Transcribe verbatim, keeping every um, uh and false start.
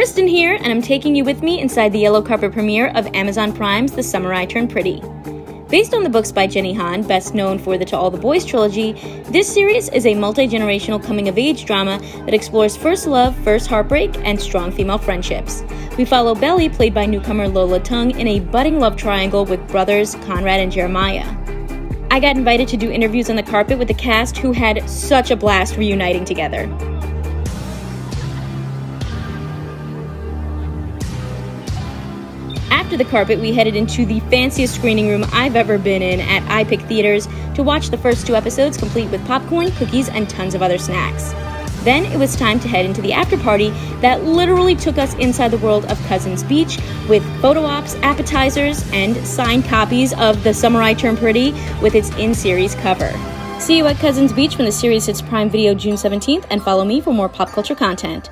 Kristen here, and I'm taking you with me inside the yellow carpet premiere of Amazon Prime's The Summer I Turned Pretty. Based on the books by Jenny Han, best known for the To All The Boys trilogy, this series is a multi-generational coming-of-age drama that explores first love, first heartbreak, and strong female friendships. We follow Belly, played by newcomer Lola Tung, in a budding love triangle with brothers Conrad and Jeremiah. I got invited to do interviews on the carpet with the cast, who had such a blast reuniting together. After the carpet, we headed into the fanciest screening room I've ever been in at I P I C Theaters to watch the first two episodes, complete with popcorn, cookies, and tons of other snacks. Then it was time to head into the after party that literally took us inside the world of Cousins Beach with photo ops, appetizers, and signed copies of The Summer I Turned Pretty with its in-series cover. See you at Cousins Beach when the series hits Prime Video June seventeenth, and follow me for more pop culture content.